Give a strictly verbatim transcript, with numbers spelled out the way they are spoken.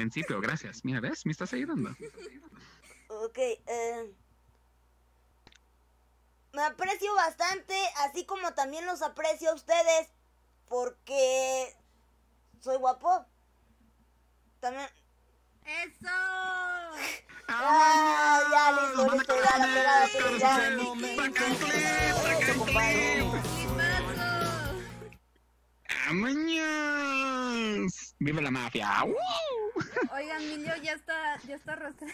principio, gracias. Mira, ¿ves? Me estás ayudando. Ok, eh... me aprecio bastante, así como también los aprecio a ustedes, porque soy guapo. También... ¡Eso! ¡Ah! Ya, listo, listo, ya, la pegada, pero ya. ¡Amañas! ¡Viva la mafia! ¡Wow! Oigan, Millyo ya está, ya está rosado.